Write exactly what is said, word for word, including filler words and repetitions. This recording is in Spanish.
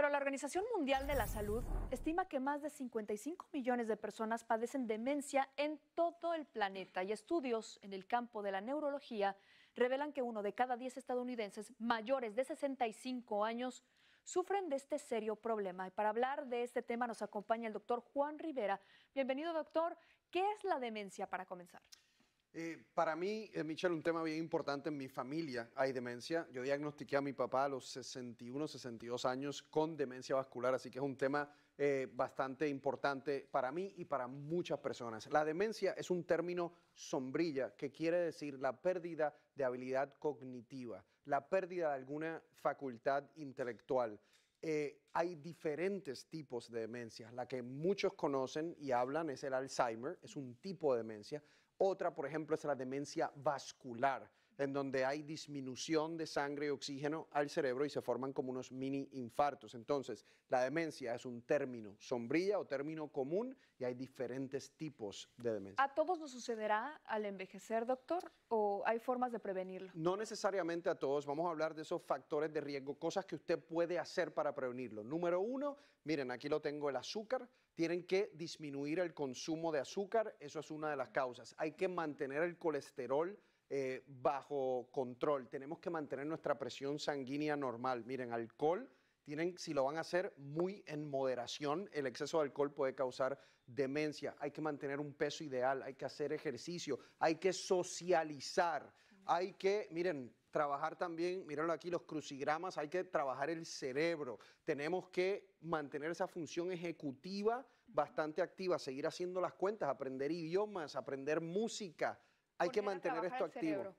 Pero la Organización Mundial de la Salud estima que más de cincuenta y cinco millones de personas padecen demencia en todo el planeta y estudios en el campo de la neurología revelan que uno de cada diez estadounidenses mayores de sesenta y cinco años sufren de este serio problema. Y para hablar de este tema nos acompaña el doctor Juan Rivera. Bienvenido, doctor. ¿Qué es la demencia para comenzar? Eh, para mí, eh, Michelle, un tema bien importante. En mi familia hay demencia. Yo diagnostiqué a mi papá a los sesenta y uno, sesenta y dos años con demencia vascular, así que es un tema eh, bastante importante para mí y para muchas personas. La demencia es un término sombrilla que quiere decir la pérdida de habilidad cognitiva, la pérdida de alguna facultad intelectual. Eh, hay diferentes tipos de demencias. La que muchos conocen y hablan es el Alzheimer, es un tipo de demencia. Otra, por ejemplo, es la demencia vascular, en donde hay disminución de sangre y oxígeno al cerebro y se forman como unos mini infartos. Entonces, la demencia es un término sombrilla o término común y hay diferentes tipos de demencia. ¿A todos nos sucederá al envejecer, doctor? ¿O hay formas de prevenirlo? No necesariamente a todos. Vamos a hablar de esos factores de riesgo, cosas que usted puede hacer para prevenirlo. Número uno, miren, aquí lo tengo, el azúcar. Tienen que disminuir el consumo de azúcar. Eso es una de las causas. Hay que mantener el colesterol Eh, bajo control, tenemos que mantener nuestra presión sanguínea normal. Miren, alcohol, tienen, si lo van a hacer muy en moderación, el exceso de alcohol puede causar demencia. Hay que mantener un peso ideal, hay que hacer ejercicio, hay que socializar, hay que, miren, trabajar también, mírenlo aquí, los crucigramas, hay que trabajar el cerebro. Tenemos que mantener esa función ejecutiva bastante activa, seguir haciendo las cuentas, aprender idiomas, aprender música. Hay que mantener esto activo.